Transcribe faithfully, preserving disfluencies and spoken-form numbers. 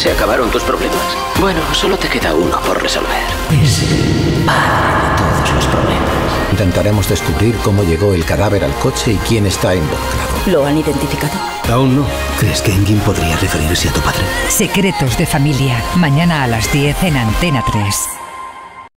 Se acabaron tus problemas. Bueno, solo te queda uno por resolver. Es el padre de todos los problemas. Intentaremos descubrir cómo llegó el cadáver al coche y quién está involucrado. ¿Lo han identificado? Aún no. ¿Crees que Engin podría referirse a tu padre? Secretos de Familia. Mañana a las diez en Antena tres.